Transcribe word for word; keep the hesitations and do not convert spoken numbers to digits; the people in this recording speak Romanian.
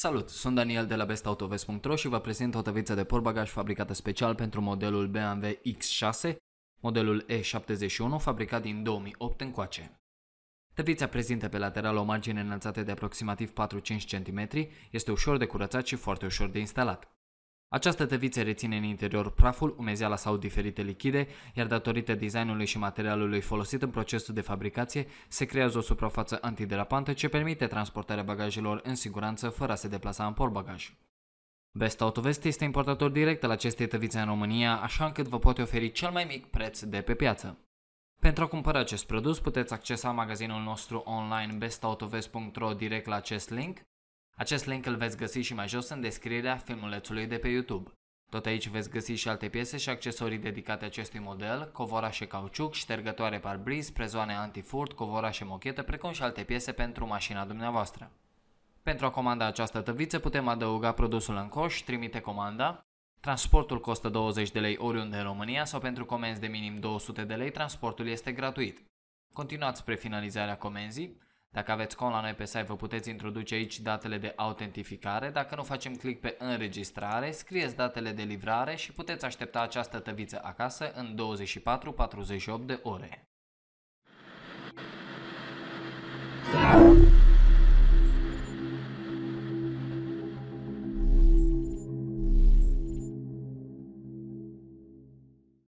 Salut, sunt Daniel de la best auto vest punct ro și vă prezint o tăviță de portbagaj fabricată special pentru modelul B M W X șase, modelul E șaptezeci și unu, fabricat din două mii opt încoace. Tăvița prezintă pe lateral o margine înălțată de aproximativ patru-cinci centimetri, este ușor de curățat și foarte ușor de instalat. Această tăviță reține în interior praful, umezeala sau diferite lichide, iar datorită designului și materialului folosit în procesul de fabricație, se creează o suprafață antiderapantă ce permite transportarea bagajelor în siguranță fără a se deplasa în portbagaj. BestAutoVest este importator direct al acestei tăvițe în România, așa încât vă poate oferi cel mai mic preț de pe piață. Pentru a cumpăra acest produs puteți accesa magazinul nostru online best auto vest punct ro direct la acest link. Acest link îl veți găsi și mai jos în descrierea filmulețului de pe YouTube. Tot aici veți găsi și alte piese și accesorii dedicate acestui model, covorașe cauciuc, ștergătoare parbriz, prezoane antifurt, covorașe mochetă, precum și alte piese pentru mașina dumneavoastră. Pentru a comanda această tăviță putem adăuga produsul în coș, trimite comanda, transportul costă douăzeci de lei oriunde în România sau pentru comenzi de minim două sute de lei, transportul este gratuit. Continuați spre finalizarea comenzii. Dacă aveți cont la noi pe site, vă puteți introduce aici datele de autentificare. Dacă nu, facem click pe înregistrare, scrieți datele de livrare și puteți aștepta această tăviță acasă în douăzeci și patru-patruzeci și opt de ore.